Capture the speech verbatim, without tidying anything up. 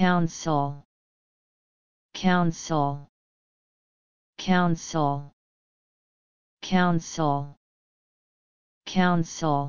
Council, Council, Council, Council, Council.